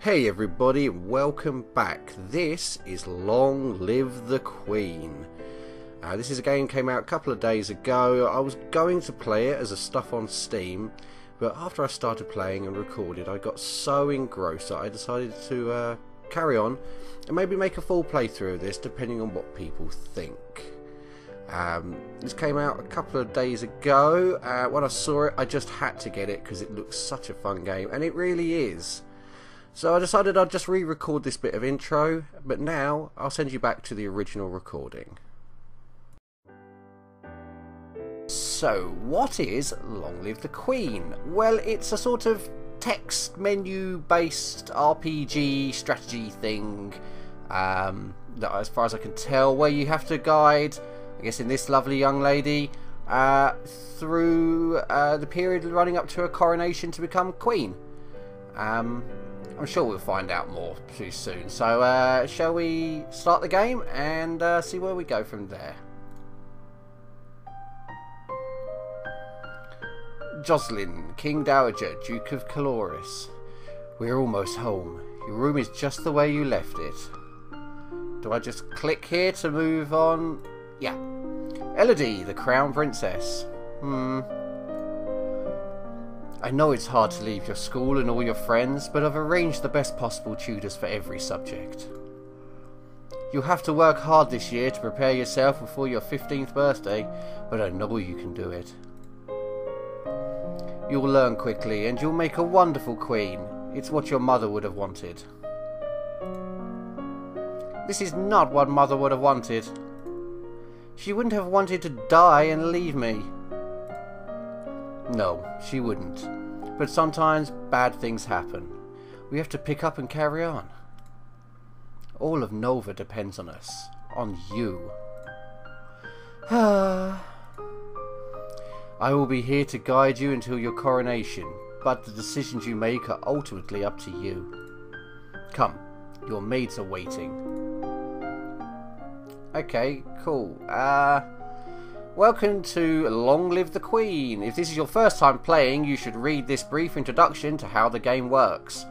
Hey everybody, welcome back. This is Long Live the Queen. This is a game that came out a couple of days ago. I was going to play it as a stuff on Steam, but after I started playing and recorded, I got so engrossed that I decided to carry on and maybe make a full playthrough of this, depending on what people think. This came out a couple of days ago. When I saw it, I just had to get it because it looks such a fun game, and it really is. So I decided I'd just re-record this bit of intro, but now I'll send you back to the original recording. So what is Long Live the Queen? Well, it's a sort of text menu based RPG strategy thing, that, as far as I can tell, where you have to guide, I guess in this lovely young lady, through the period running up to her coronation to become queen. I'm sure we'll find out more too soon, so shall we start the game and see where we go from there. Jocelyn, King Dowager, Duke of Caloris. We're almost home. Your room is just the way you left it. Do I just click here to move on? Yeah. Elodie, the Crown Princess. I know it's hard to leave your school and all your friends, but I've arranged the best possible tutors for every subject. You'll have to work hard this year to prepare yourself before your 15th birthday, but I know you can do it. You'll learn quickly and you'll make a wonderful queen. It's what your mother would have wanted. This is not what mother would have wanted. She wouldn't have wanted to die and leave me. No, she wouldn't. But sometimes bad things happen. We have to pick up and carry on. All of Nova depends on us. On you. I will be here to guide you until your coronation, but the decisions you make are ultimately up to you. Come, your maids are waiting. Okay, cool. Welcome to Long Live the Queen. If this is your first time playing, you should read this brief introduction to how the game works.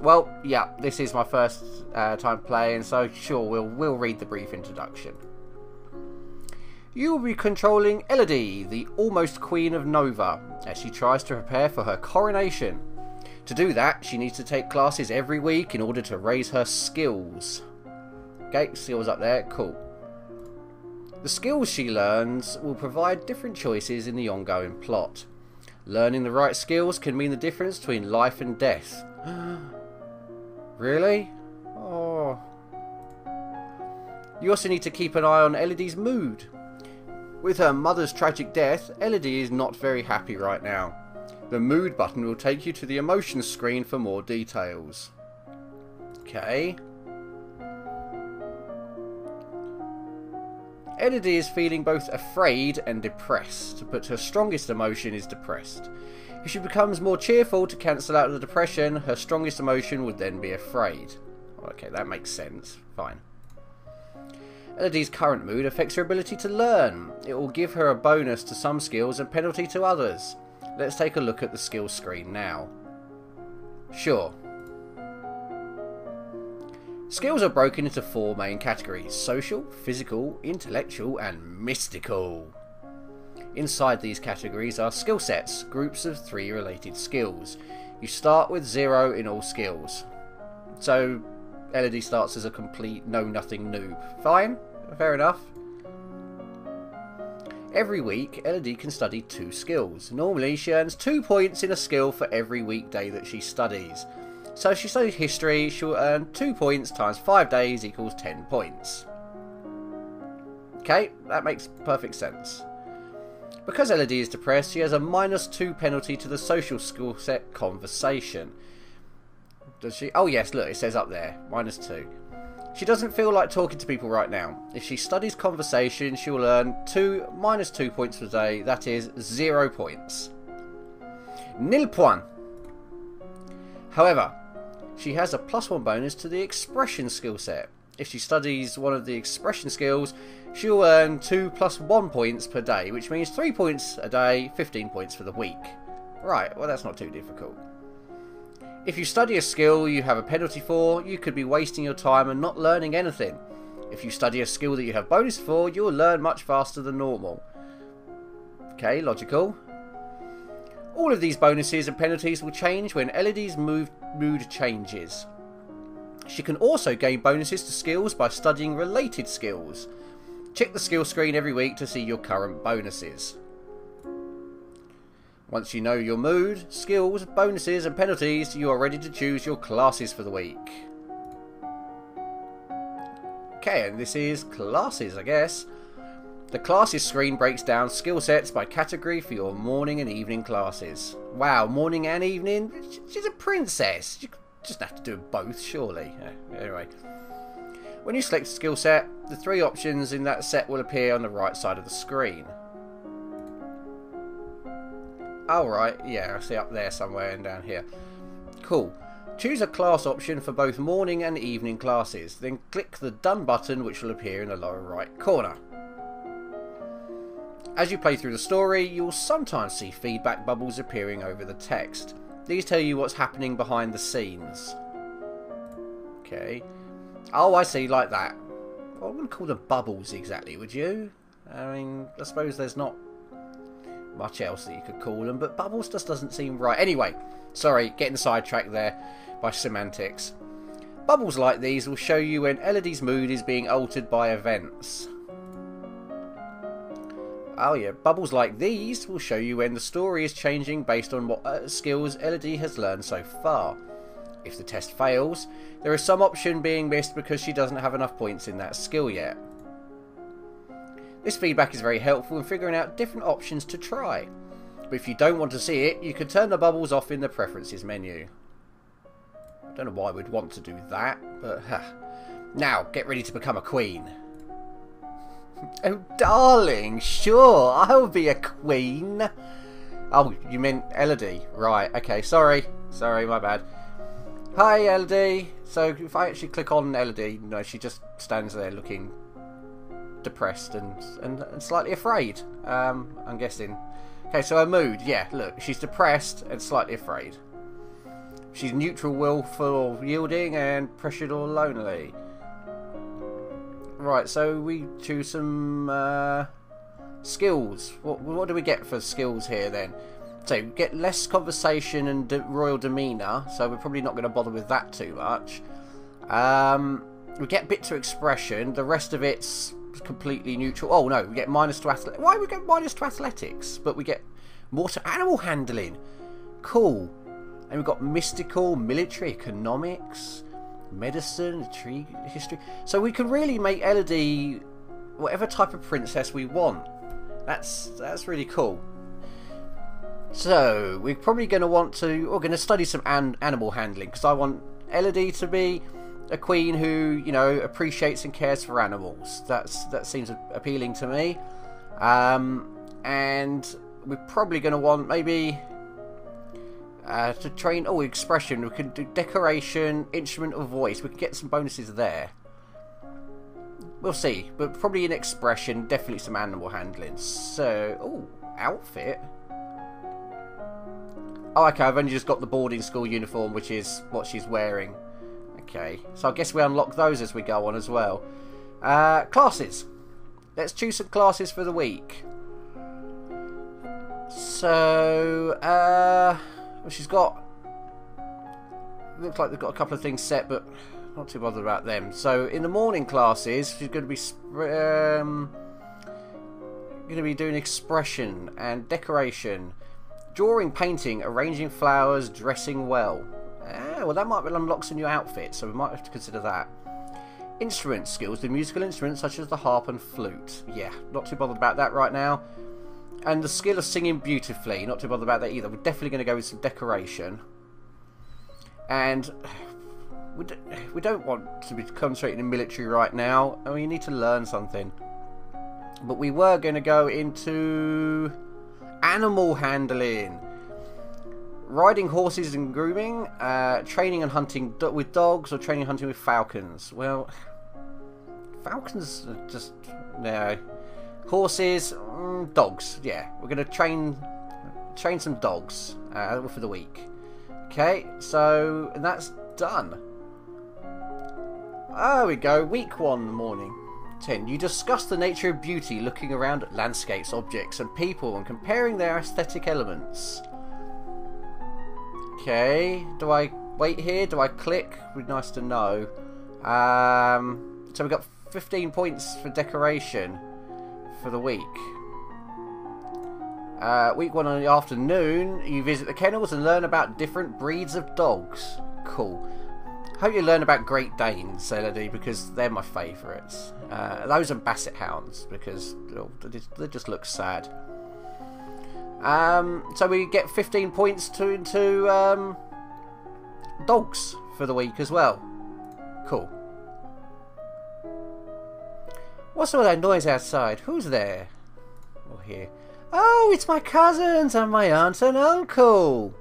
Well, yeah, this is my first time playing, so sure, we'll read the brief introduction. You will be controlling Elodie, the almost Queen of Nova, as she tries to prepare for her coronation. To do that, she needs to take classes every week in order to raise her skills. Okay, skills up there, cool. The skills she learns will provide different choices in the ongoing plot. Learning the right skills can mean the difference between life and death. Really? Oh. You also need to keep an eye on Elodie's mood. With her mother's tragic death, Elodie is not very happy right now. The mood button will take you to the emotions screen for more details. Okay. Elodie is feeling both afraid and depressed, but her strongest emotion is depressed. If she becomes more cheerful to cancel out the depression, her strongest emotion would then be afraid. Okay, that makes sense. Fine. Elodie's current mood affects her ability to learn. It will give her a bonus to some skills and penalty to others. Let's take a look at the skill screen now. Sure. Skills are broken into four main categories: social, physical, intellectual, and mystical. Inside these categories are skill sets, groups of three related skills. You start with 0 in all skills. So Elodie starts as a complete know-nothing noob. Fine, fair enough. Every week, Elodie can study 2 skills. Normally, she earns 2 points in a skill for every weekday that she studies. So if she studies history, she'll earn 2 points times 5 days equals 10 points. Okay, that makes perfect sense. Because Elodie is depressed, she has a -2 penalty to the social skill set conversation. Does she? Oh yes, look, it says up there, -2. She doesn't feel like talking to people right now. If she studies conversation, she will earn -2 points per day, that is 0 points. Nil point. However, she has a +1 bonus to the expression skill set. If she studies one of the expression skills, she'll earn 2 +1 points per day, which means 3 points a day, 15 points for the week. Right, well that's not too difficult. If you study a skill you have a penalty for, you could be wasting your time and not learning anything. If you study a skill that you have bonus for, you will learn much faster than normal. Okay, logical. All of these bonuses and penalties will change when Elodie's mood changes. She can also gain bonuses to skills by studying related skills. Check the skill screen every week to see your current bonuses. Once you know your mood, skills, bonuses and penalties, you are ready to choose your classes for the week. Okay, and this is classes, I guess. The classes screen breaks down skill sets by category for your morning and evening classes. Wow, morning and evening? She's a princess. You just have to do both, surely. Anyway. When you select a skill set, the three options in that set will appear on the right side of the screen. Alright, yeah, I see up there somewhere and down here. Cool. Choose a class option for both morning and evening classes. Then click the Done button, which will appear in the lower right corner. As you play through the story, you will sometimes see feedback bubbles appearing over the text. These tell you what's happening behind the scenes. Okay. Oh, I see, like that. I wouldn't call them bubbles exactly, would you? I mean, I suppose there's not much else that you could call them, but bubbles just doesn't seem right. Anyway, sorry, getting sidetracked there by semantics. Bubbles like these will show you when Elodie's mood is being altered by events. Oh yeah, bubbles like these will show you when the story is changing based on what skills Elodie has learned so far. If the test fails, there is some option being missed because she doesn't have enough points in that skill yet. This feedback is very helpful in figuring out different options to try. But if you don't want to see it, you can turn the bubbles off in the preferences menu. I don't know why we'd want to do that, but Now, get ready to become a queen. Oh, darling, sure, I'll be a queen. Oh, you meant Elodie. Right, okay, sorry, my bad. Hi, Elodie. So, if I actually click on Elodie, no, she just stands there looking depressed and slightly afraid, I'm guessing. Okay, so her mood, yeah, look, she's depressed and slightly afraid. She's neutral, willful, yielding, and pressured or lonely. Right, so we choose some skills. What do we get for skills here then? So we get less conversation and royal demeanour, so we're probably not going to bother with that too much. We get bit to expression, the rest of it's completely neutral. Oh no, we get minus to athletics. Why do we get minus to athletics? But we get more to animal handling. Cool. And we've got mystical, military, economics, medicine, history. So we can really make Elodie whatever type of princess we want. That's really cool. So we're probably going to want to, we're going to study some animal handling, because I want Elodie to be a queen who, you know, appreciates and cares for animals. That seems appealing to me. And we're probably going to want maybe to train expression. We can do decoration, instrument or voice. We can get some bonuses there. We'll see, but probably in expression, definitely some animal handling. So, outfit. Oh, okay, I've only just got the boarding school uniform, which is what she's wearing. Okay, so I guess we unlock those as we go on as well. Classes. Let's choose some classes for the week. So, she's got, looks like they've got a couple of things set, but not too bothered about them. So in the morning classes, she's going to be doing expression and decoration, drawing, painting, arranging flowers, dressing well. Ah, well, that might unlock some new outfits, so we might have to consider that. Instrument skills, the musical instruments such as the harp and flute. Yeah, not too bothered about that right now. And the skill of singing beautifully, not too bothered about that either. We're definitely going to go with some decoration. And we don't want to be concentrating in military right now. I mean, you need to learn something. But we were going to go into animal handling. Riding horses and grooming. Training and hunting with dogs, or training and hunting with falcons. Well, falcons are just... no. Horses, dogs, yeah. We're going to train some dogs for the week. Okay, so that's done. There we go, week 1 morning. 10. You discuss the nature of beauty, looking around at landscapes, objects and people and comparing their aesthetic elements. Okay, do I wait here? Do I click? Would be nice to know. So we got 15 points for decoration for the week. Week 1 in the afternoon, you visit the kennels and learn about different breeds of dogs. Cool. Hope you learn about Great Danes, Elodie, because they're my favourites. Those and Basset Hounds, because they just look sad. So we get 15 points into dogs for the week as well. Cool. What's all that noise outside? Who's there? Or here? Oh, it's my cousins and my aunt and uncle.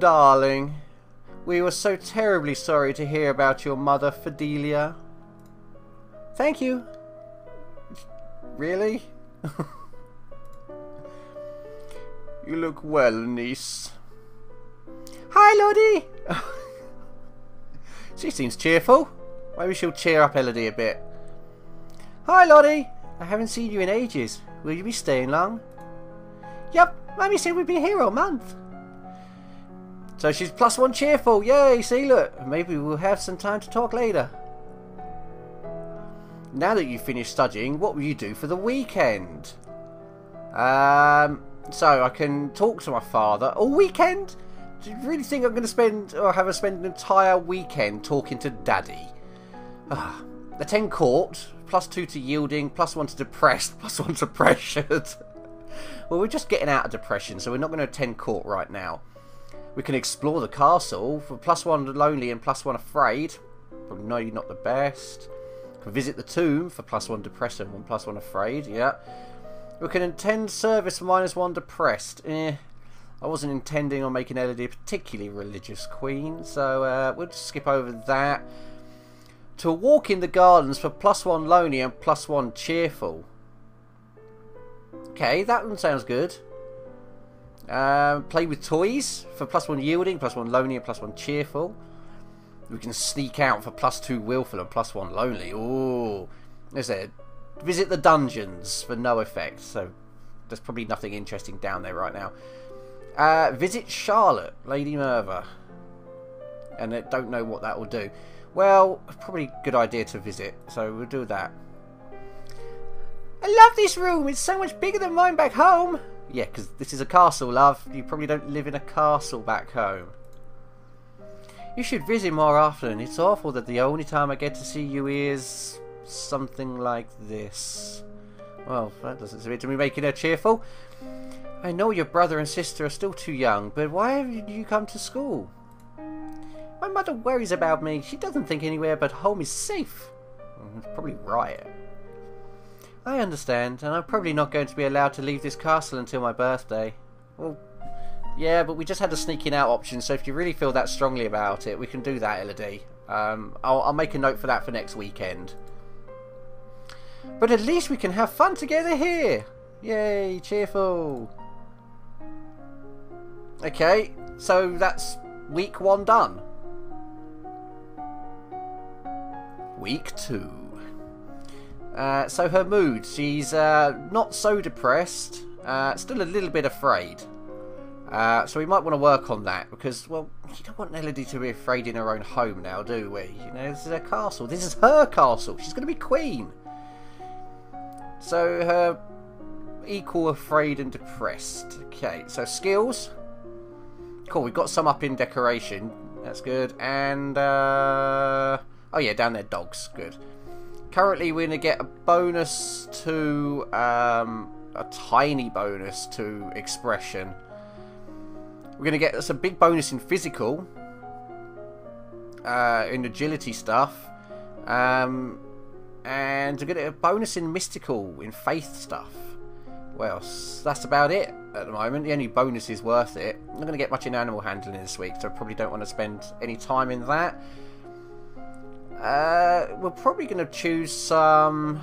Darling, we were so terribly sorry to hear about your mother, Fidelia. Thank you. Really? You look well, niece. Hi, Lottie! She seems cheerful. Maybe she'll cheer up Elodie a bit. Hi, Lottie! I haven't seen you in ages. Will you be staying long? Yep, Mummy said we'd be here all month. So she's +1 cheerful, yay, see look, maybe we'll have some time to talk later. Now that you've finished studying, what will you do for the weekend? So I can talk to my father all weekend? Do you really think I'm going to spend, or have I spend an entire weekend talking to Daddy? Attend court, +2 to yielding, +1 to depressed, +1 to pressured. Well, we're just getting out of depression, so we're not going to attend court right now. We can explore the castle for +1 lonely and +1 afraid. Probably no, you're not the best. We can visit the tomb for +1 depressed and +1 afraid. Yeah. We can attend service for -1 depressed. I wasn't intending on making Elodie a particularly religious queen, so we'll just skip over that. To walk in the gardens for +1 lonely and +1 cheerful. Okay, that one sounds good. Play with toys for +1 yielding, +1 lonely and +1 cheerful. We can sneak out for +2 willful and +1 lonely. Ooh, there's a visit the dungeons for no effect, so there's probably nothing interesting down there right now. Visit Charlotte, Lady Merva, and I don't know what that will do. Well, probably a good idea to visit, so we'll do that. I love this room, it's so much bigger than mine back home. Yeah, because this is a castle, love. You probably don't live in a castle back home. You should visit more often. It's awful that the only time I get to see you is something like this. Well, that doesn't seem to be making her cheerful. I know your brother and sister are still too young, but why have you come to school? My mother worries about me. She doesn't think anywhere but home is safe. It's probably right. I understand, and I'm probably not going to be allowed to leave this castle until my birthday. Well, yeah, but we just had a sneaking out option, so if you really feel that strongly about it, we can do that, Elodie. I'll make a note for that for next weekend. But at least we can have fun together here! Yay, cheerful! Okay, so that's week 1 done. Week 2. So her mood, she's not so depressed, still a little bit afraid. So we might want to work on that because, well, you don't want Elodie to be afraid in her own home now, do we? You know, this is her castle. This is her castle. She's going to be queen. So her equal afraid and depressed. Okay, so skills. Cool, we've got some up in decoration. That's good. And, oh yeah, down there, dogs. Good. Currently, we're going to get a bonus to, a tiny bonus to expression. We're going to get a big bonus in physical, in agility stuff, and we're going to get a bonus in mystical, in faith stuff. Well, that's about it at the moment. The only bonus is worth it. I'm not going to get much in animal handling this week, so I probably don't want to spend any time in that. We're probably going to choose some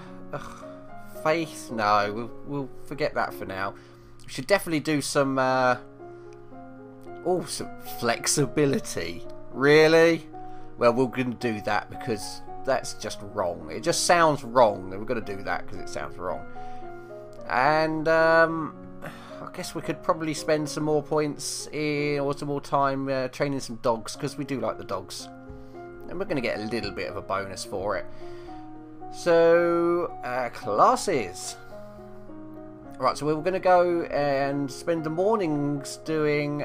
faith. No, we'll forget that for now. We should definitely do some Awesome. Flexibility. Really? Well, we're going to do that because that's just wrong. It just sounds wrong. And we're going to do that because it sounds wrong. And I guess we could probably spend some more points in, or some more time training some dogs, because we do like the dogs. And we're going to get a little bit of a bonus for it. So, classes. Right, so we were going to go and spend the mornings doing...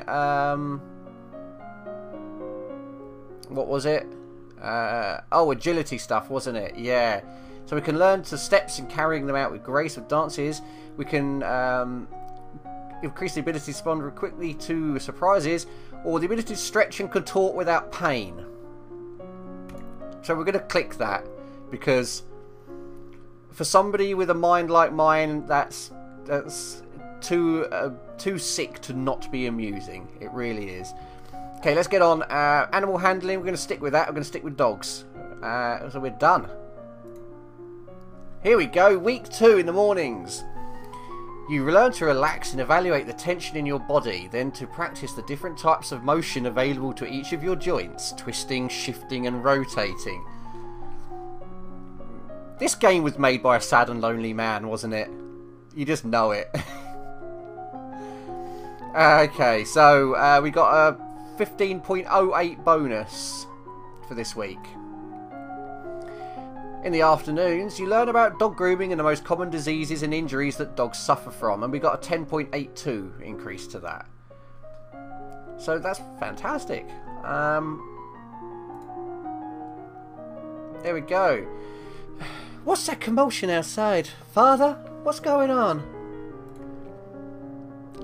what was it? Oh, agility stuff, wasn't it? Yeah. So we can learn the steps and carrying them out with grace with dances. We can increase the ability to respond quickly to surprises, or the ability to stretch and contort without pain. So we're going to click that, because for somebody with a mind like mine, that's too sick to not be amusing. It really is. Okay, let's get on. Animal handling, we're going to stick with that. We're going to stick with dogs. So we're done. Here we go, week 2 in the mornings. You learn to relax and evaluate the tension in your body, then to practice the different types of motion available to each of your joints, twisting, shifting and rotating. This game was made by a sad and lonely man, wasn't it? You just know it. Okay, so we got a 15.08 bonus for this week. In the afternoons, you learn about dog grooming and the most common diseases and injuries that dogs suffer from, and we got a 10.82 increase to that. So that's fantastic. There we go. What's that commotion outside? Father, what's going on?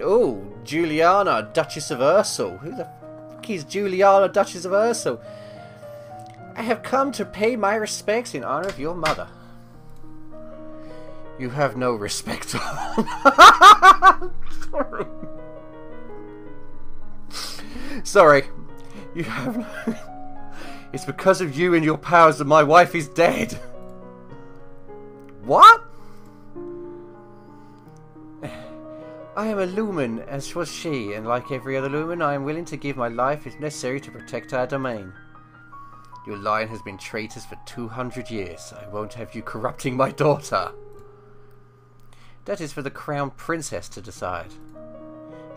Oh, Juliana, Duchess of Ursel. Who the fuck is Juliana, Duchess of Ursel? I have come to pay my respects in honor of your mother. You have no respect. Sorry. Sorry. You have no... It's because of you and your powers that my wife is dead. What? I am a Lumen, as was she, and like every other Lumen, I am willing to give my life if necessary to protect our domain. Your line has been traitors for 200 years. I won't have you corrupting my daughter. That is for the Crown Princess to decide.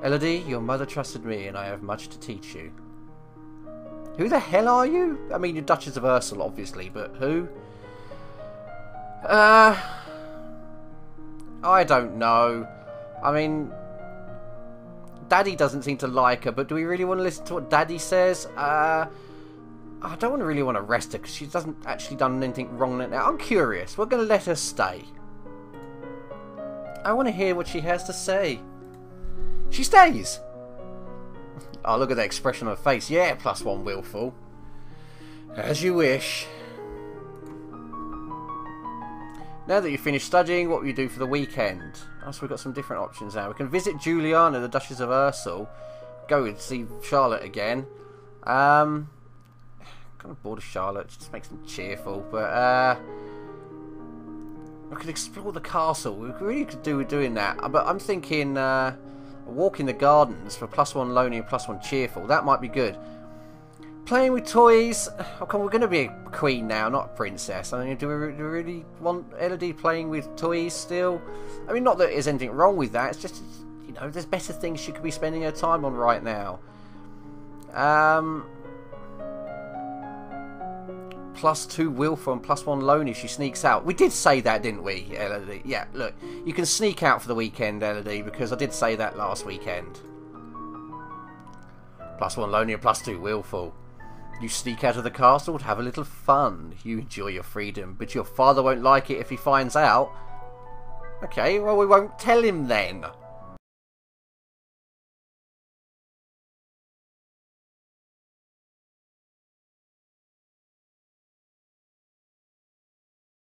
Elodie, your mother trusted me and I have much to teach you. Who the hell are you? I mean, you're Duchess of Ursel, obviously, but who? I don't know. I mean... Daddy doesn't seem to like her, but do we really want to listen to what Daddy says? I don't really want to arrest her because she doesn't actually done anything wrong now. I'm curious. We're going to let her stay. I want to hear what she has to say. She stays. Oh, look at that expression on her face. Yeah, +1 willful. As you wish. Now that you've finished studying, what will you do for the weekend? Oh, so we've got some different options now. We can visit Juliana, the Duchess of Ursel. Go and see Charlotte again. I'm kind of bored of Charlotte. She just makes them cheerful, but I could explore the castle. We really could do with doing that. But I'm thinking a walk in the gardens for +1 lonely and +1 cheerful. That might be good. Playing with toys. Okay, we're going to be a queen now, not a princess. I mean, do we really want Elodie playing with toys still? I mean, not that there's anything wrong with that. It's just, you know, there's better things she could be spending her time on right now. +2 willful and +1 lonely. She sneaks out. We did say that, didn't we, Elodie? Yeah, look. You can sneak out for the weekend, Elodie, because I did say that last weekend. +1 lonely and +2 willful. You sneak out of the castle to have a little fun. You enjoy your freedom, but your father won't like it if he finds out. Okay, well, we won't tell him then.